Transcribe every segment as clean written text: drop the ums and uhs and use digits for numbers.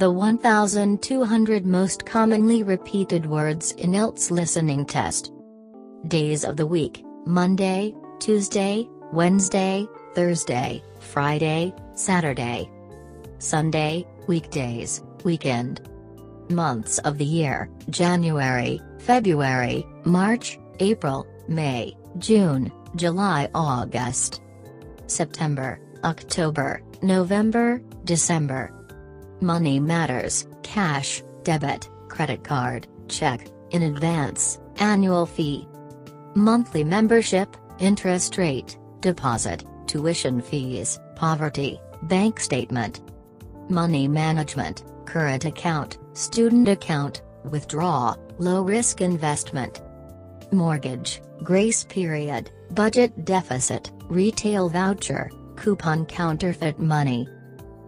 The 1,200 most commonly repeated words in IELTS listening test. Days of the week: Monday, Tuesday, Wednesday, Thursday, Friday, Saturday, Sunday, weekdays, weekend. Months of the year: January, February, March, April, May, June, July, August, September, October, November, December. Money matters: cash, debit, credit card, check, in advance, annual fee, monthly membership, interest rate, deposit, tuition fees, poverty, bank statement. Money management: current account, student account, withdraw, low-risk investment. Mortgage, grace period, budget deficit, retail voucher, coupon, counterfeit money.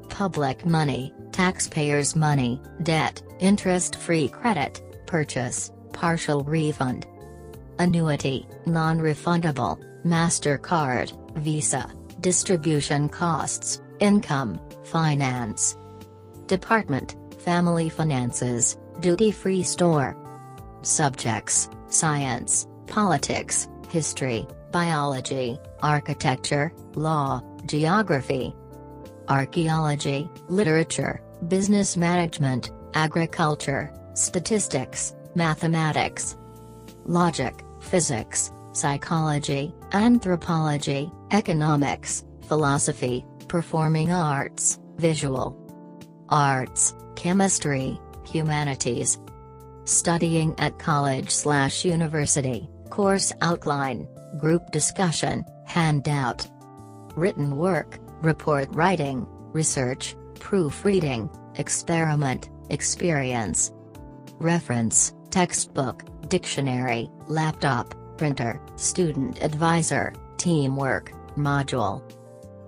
Public money: taxpayers' money, debt, interest-free credit, purchase, partial refund. Annuity, non-refundable, MasterCard, Visa, distribution costs, income, finance. Department: family finances, duty-free store. Subjects: science, politics, history, biology, architecture, law, geography. Archaeology, literature, business management, agriculture, statistics, mathematics. Logic, physics, psychology, anthropology, economics, philosophy, performing arts, visual arts, chemistry, humanities. Studying at college/university, course outline, group discussion, handout. Written work: report writing, research, proofreading, experiment, experience. Reference: textbook, dictionary, laptop, printer, student advisor, teamwork, module.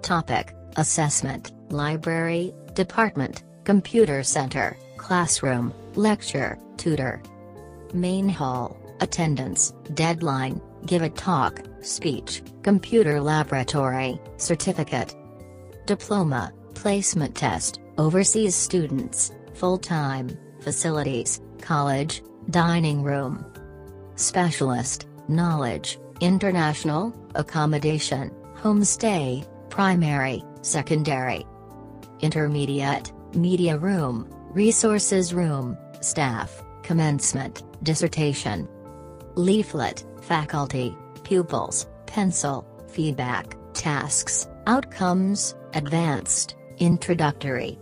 Topic: assessment, library, department, computer center, classroom, lecture, tutor. Main hall, attendance, deadline, give a talk, speech, computer laboratory, certificate. Diploma, placement test, overseas students, full-time, facilities, college, dining room. Specialist, knowledge, international, accommodation, homestay, primary, secondary. Intermediate, media room, resources room, staff, commencement, dissertation. Leaflet, faculty, pupils, pencil, feedback, tasks, outcomes, advanced, introductory.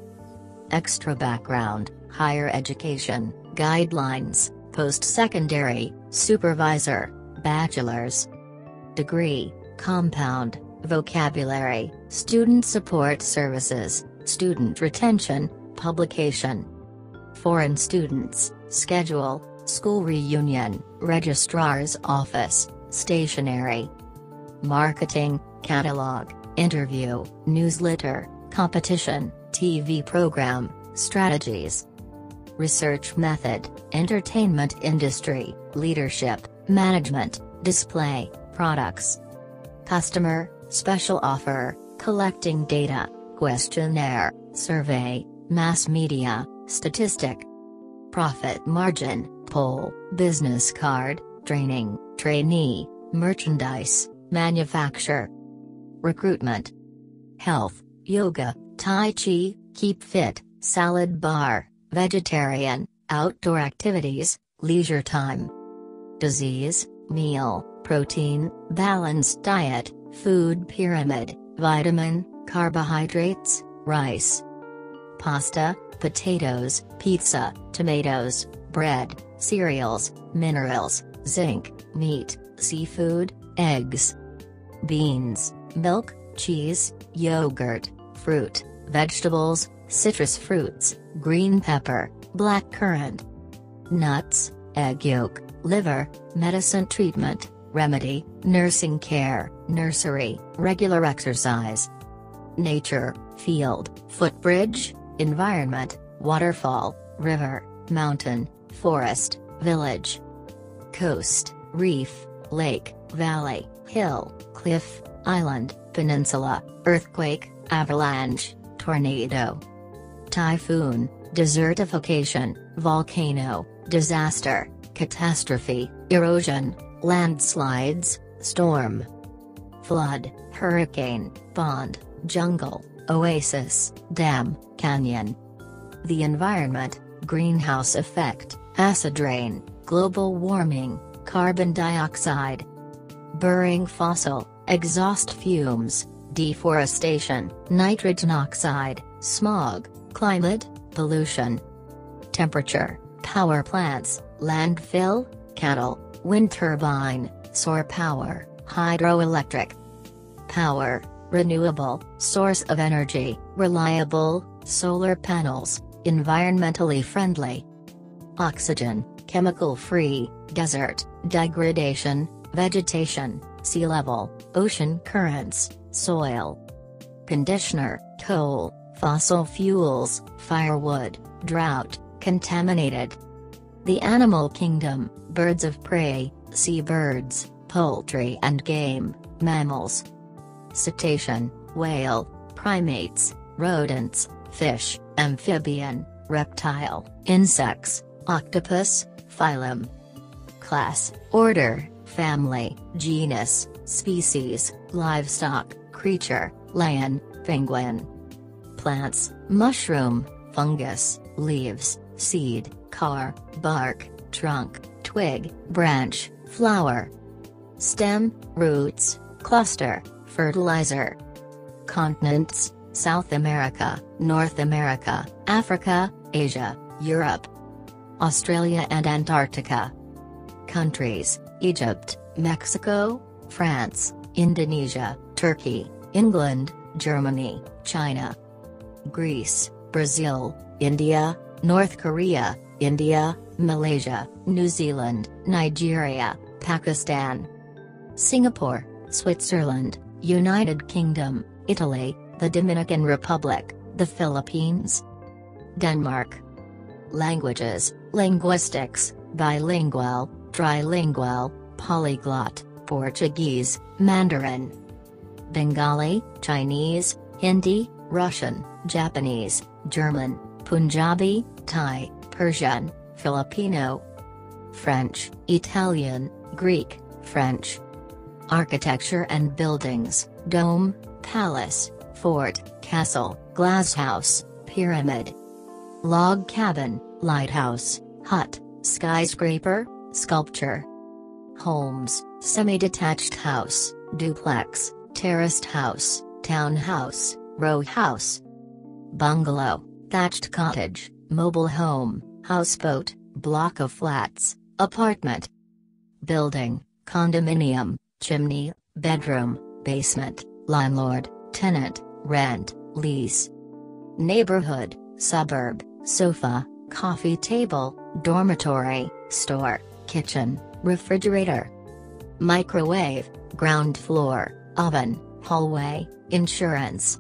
Extra background: higher education, guidelines, post-secondary, supervisor, bachelor's degree, compound, vocabulary, student support services, student retention, publication. Foreign students, schedule, school reunion, registrar's office, stationery. Marketing, catalog, interview, newsletter, competition, TV program, strategies. Research method: entertainment industry, leadership, management, display, products. Customer, special offer, collecting data, questionnaire, survey, mass media, statistic. Profit margin, poll, business card, training, trainee, merchandise, manufacture. Recruitment. Health: yoga, tai chi, keep fit, salad bar, vegetarian, outdoor activities, leisure time. Disease: meal, protein, balanced diet, food pyramid, vitamin, carbohydrates, rice, pasta, potatoes, pizza, tomatoes, bread, cereals, minerals, zinc, meat, seafood, eggs, beans, milk, cheese, yogurt, fruit, vegetables, citrus fruits, green pepper, black currant, nuts, egg yolk, liver, medicine treatment, remedy, nursing care, nursery, regular exercise. Nature: field, footbridge, environment, waterfall, river, mountain, forest, village. Coast: reef, lake, valley, hill, cliff, island, peninsula, earthquake, avalanche, tornado. Typhoon: desertification, volcano, disaster, catastrophe, erosion, landslides, storm, flood, hurricane, pond, jungle, oasis, dam, canyon. The environment, greenhouse effect, acid rain, global warming, carbon dioxide, burning fossil, exhaust fumes, deforestation, nitrogen oxide, smog, climate, pollution, temperature, power plants, landfill, cattle, wind turbine, solar power, hydroelectric power, renewable, source of energy, reliable, solar panels, environmentally friendly, oxygen, chemical-free, desert, degradation, vegetation, sea level, ocean currents, soil, conditioner, coal, fossil fuels, firewood, drought, contaminated. The animal kingdom, birds of prey, seabirds, poultry and game, mammals, cetacean, whale, primates, rodents, fish, amphibian, reptile, insects, octopus, phylum, class, order, family, genus, species, livestock, creature, lion, penguin, plants, mushroom, fungus, leaves, seed, car, bark, trunk, twig, branch, flower, stem, roots, cluster, fertilizer. Continents: South America, North America, Africa, Asia, Europe, Australia and Antarctica. Countries: Egypt, Mexico, France, Indonesia, Turkey, England, Germany, China, Greece, Brazil, India, North Korea, India, Malaysia, New Zealand, Nigeria, Pakistan, Singapore, Switzerland, United Kingdom, Italy, the Dominican Republic, the Philippines, Denmark. Languages: linguistics, bilingual, trilingual, polyglot, Portuguese, Mandarin, Bengali, Chinese, Hindi, Russian, Japanese, German, Punjabi, Thai, Persian, Filipino, French, Italian, Greek, French. Architecture and buildings: dome, palace, fort, castle, glasshouse, pyramid, log cabin, lighthouse, hut, skyscraper, sculpture. Homes: semi-detached house, duplex, terraced house, townhouse, row house, bungalow, thatched cottage, mobile home, houseboat, block of flats, apartment, building, condominium, chimney, bedroom, basement, landlord, tenant, rent, lease, neighborhood, suburb, sofa, coffee table, dormitory, store, kitchen, refrigerator, microwave, ground floor, oven, hallway, insurance.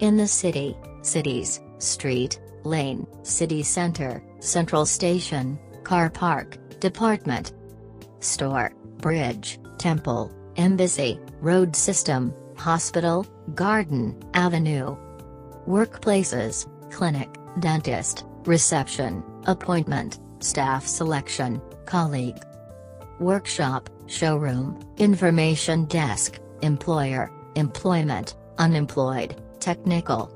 In the city: cities, street, lane, city center, central station, car park, department store, bridge, temple, embassy, road system, hospital, garden, avenue. Workplaces: clinic, dentist, reception, appointment, staff selection, colleague, workshop, showroom, information desk, employer, employment, unemployed, technical.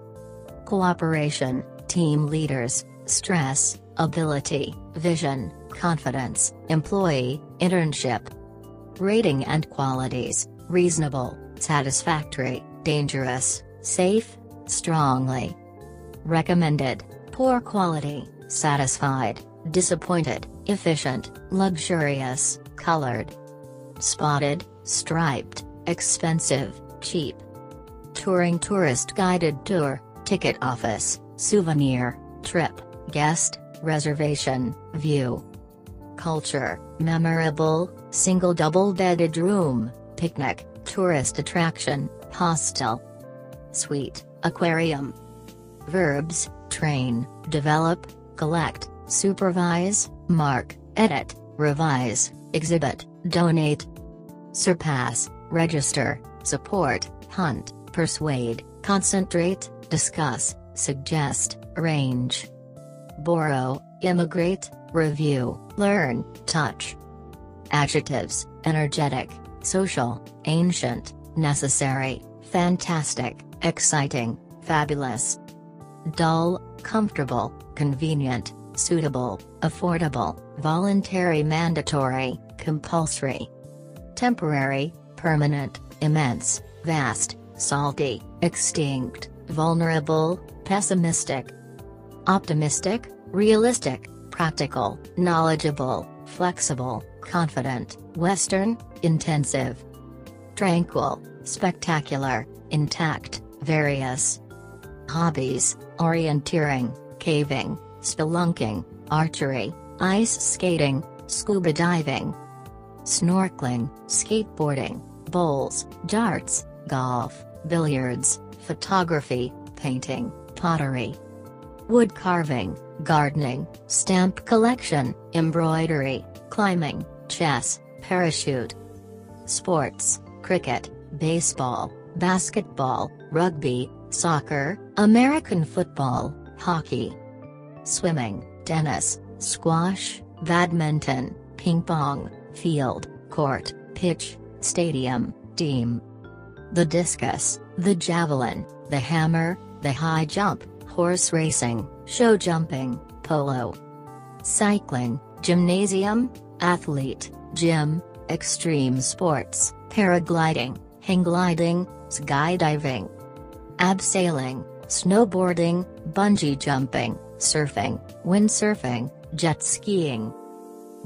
Cooperation, team leaders, stress, ability, vision, confidence, employee, internship. Rating and qualities: reasonable, satisfactory, dangerous, safe, strongly recommended, poor quality, satisfied, disappointed, efficient, luxurious, colored, spotted, striped, expensive, cheap. Touring: tourist guided tour, ticket office, souvenir, trip, guest, reservation, view. Culture: memorable, single double-bedded room, picnic, tourist attraction, hostel, suite, aquarium. Verbs: train, develop, collect, supervise, mark, edit, revise, exhibit, donate, surpass, register, support, hunt, persuade, concentrate, discuss, suggest, arrange. borrow, immigrate, review, learn, touch. Adjectives: energetic, social, ancient, necessary, fantastic, exciting, fabulous. Dull, comfortable, convenient, suitable, affordable, voluntary, mandatory, compulsory. Temporary, permanent, immense, vast, salty, extinct, vulnerable, pessimistic. Optimistic, realistic, practical, knowledgeable, flexible, confident, Western, intensive. Tranquil, spectacular, intact, various. Hobbies: orienteering, caving, spelunking, archery, ice skating, scuba diving, snorkeling, skateboarding, bowls, darts, golf, billiards, photography, painting, pottery, wood carving, gardening, stamp collection, embroidery, climbing, chess, parachute. Sports: cricket, baseball, basketball, rugby, soccer, American football, hockey. Swimming, tennis, squash, badminton, ping pong, field, court, pitch, stadium, team. The discus, the javelin, the hammer, the high jump, horse racing, show jumping, polo. Cycling, gymnasium, athlete, gym, extreme sports, paragliding, hang gliding, skydiving. Abseiling, snowboarding, bungee jumping, surfing, windsurfing, jet skiing.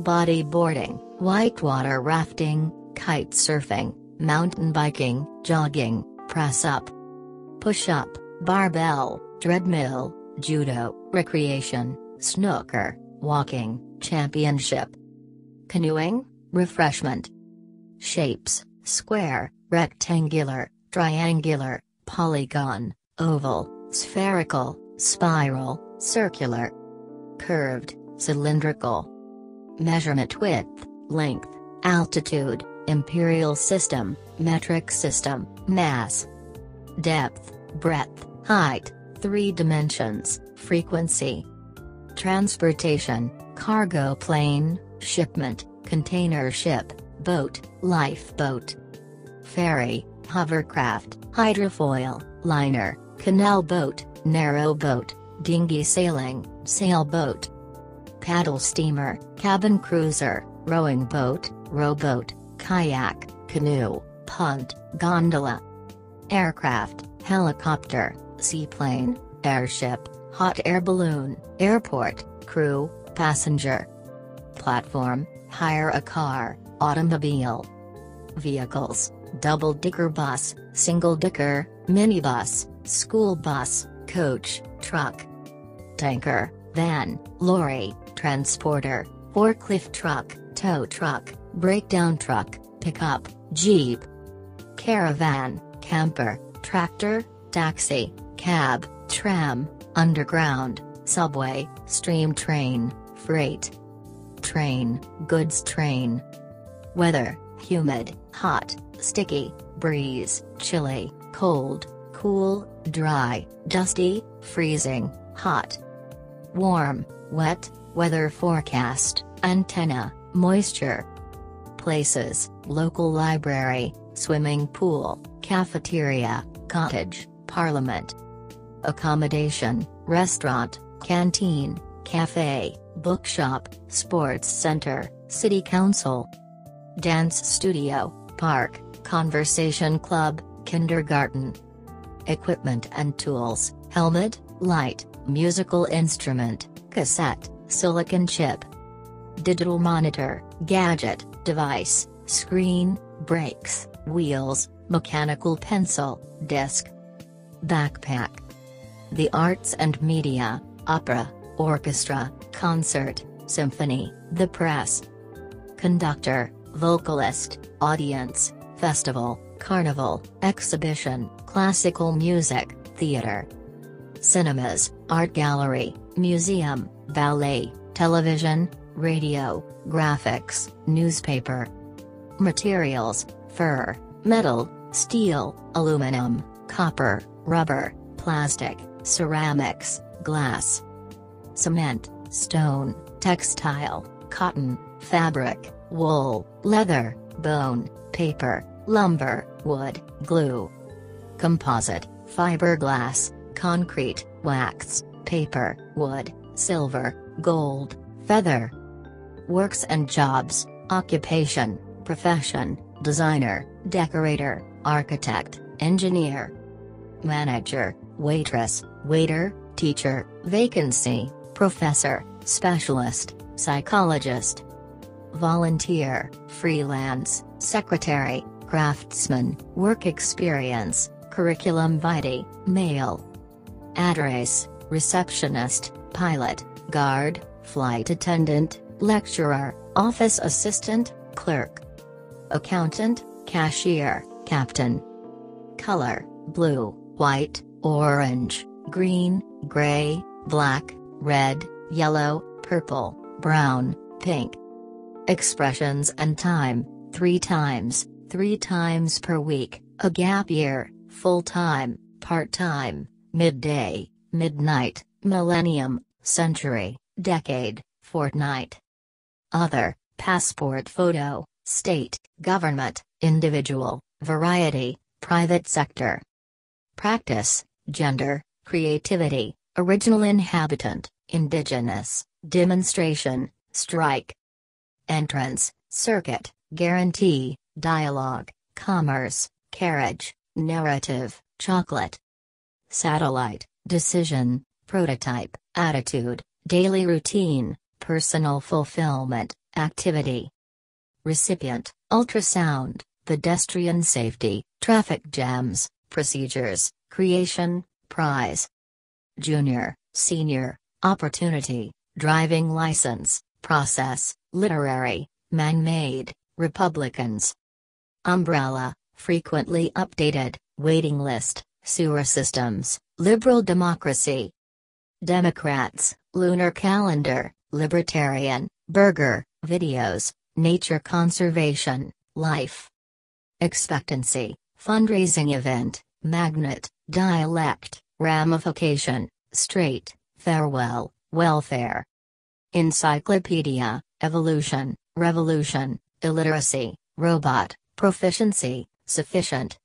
Bodyboarding, whitewater rafting, kite surfing, mountain biking, jogging, press up, push up, barbell, treadmill, judo, recreation, snooker, walking, championship. Canoeing, refreshment. Shapes: square, rectangular, triangular, polygon, oval, spherical, spiral, circular, curved, cylindrical. Measurement: width, length, altitude, imperial system, metric system, mass. Depth, breadth, height, three dimensions, frequency. Transportation: cargo plane, shipment, container ship, boat, lifeboat. Ferry, hovercraft, hydrofoil, liner, canal boat, narrow boat, dinghy sailing, sailboat. Paddle steamer, cabin cruiser, rowing boat, rowboat, kayak, canoe, punt, gondola. Aircraft: helicopter, seaplane, airship, hot air balloon, airport, crew, passenger. Platform: hire a car, automobile. Vehicles: double-decker bus, single-decker, minibus, school bus, coach, truck. Tanker, van, lorry, transporter, forklift truck, tow truck, breakdown truck, pickup, jeep. Caravan, camper, tractor, taxi, cab, tram, underground, subway, steam train, freight. Train, goods train. Weather: humid, hot, sticky, breeze, chilly, cold, cool, dry, dusty, freezing, hot. Warm, wet, weather forecast, antenna, moisture. Places: local library, swimming pool, cafeteria, cottage, parliament. Accommodation: restaurant, canteen, cafe, bookshop, sports center, city council. Dance studio, park, conversation club, kindergarten. Equipment and tools: helmet, light, musical instrument, cassette, silicon chip. Digital monitor, gadget, device, screen, brakes, wheels, mechanical pencil, disc. Backpack. The arts and media: opera, orchestra, concert, symphony, the press. Conductor, vocalist, audience, festival, carnival, exhibition, classical music, theater. Cinemas, art gallery, museum, ballet, television, radio, graphics, newspaper. Materials: fur, metal, steel, aluminum, copper, rubber, plastic, ceramics, glass. cement, stone, textile, cotton, fabric, wool, leather, bone, paper, lumber, wood, glue, composite, fiberglass, concrete, wax, paper, wood, silver, gold, feather. Works and jobs, occupation, profession, designer, decorator, architect, engineer, manager, waitress, waiter, teacher, vacancy, professor, specialist, psychologist, volunteer, freelance, secretary, craftsman, work experience, curriculum vitae, mail, address, receptionist, pilot, guard, flight attendant, lecturer, office assistant, clerk, accountant, cashier, captain. Color, blue, white, orange, green, gray, black, red, yellow, purple, brown, pink. Expressions and time, 3 times per week, a gap year, full-time, part-time, midday, midnight, millennium, century, decade, fortnight. Other, passport photo, state, government, individual, variety, private sector. Practice, gender, creativity, original inhabitant, indigenous, demonstration, strike. Entrance, circuit, guarantee, dialogue, commerce, carriage, narrative, chocolate. Satellite, decision, prototype, attitude, daily routine, personal fulfillment, activity. Recipient, ultrasound, pedestrian safety, traffic jams, procedures, creation, prize. Junior, senior, opportunity, driving license, process, literary, man-made, Republicans. Umbrella, frequently updated, waiting list, sewer systems, liberal democracy. Democrats, lunar calendar, libertarian, burger, videos, nature conservation, life. Expectancy, fundraising event, magnet, dialect, ramification, straight, farewell, welfare. Encyclopedia, evolution, revolution, illiteracy, robot, proficiency, sufficient,